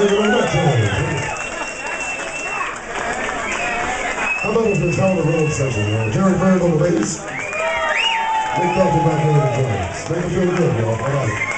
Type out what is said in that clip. Thank you very much. How about if it's on the road section? Gerry Berg on the bass. Big Doctor back there on the drums. Make it feel good, y'all. All right.